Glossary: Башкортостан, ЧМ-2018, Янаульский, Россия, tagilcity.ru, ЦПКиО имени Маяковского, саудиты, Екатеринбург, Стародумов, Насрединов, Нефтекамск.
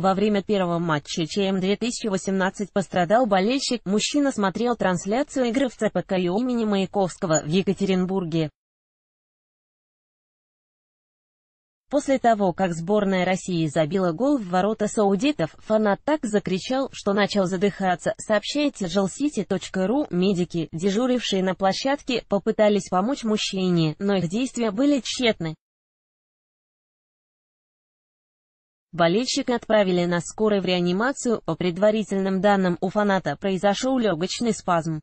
Во время первого матча ЧМ-2018 пострадал болельщик. Мужчина смотрел трансляцию игры в ЦПКиО имени Маяковского в Екатеринбурге. После того, как сборная России забила гол в ворота саудитов, фанат так закричал, что начал задыхаться, сообщает tagilcity.ru. Медики, дежурившие на площадке, попытались помочь мужчине, но их действия были тщетны. Болельщика отправили на скорой в реанимацию. По предварительным данным, у фаната произошел легочный спазм.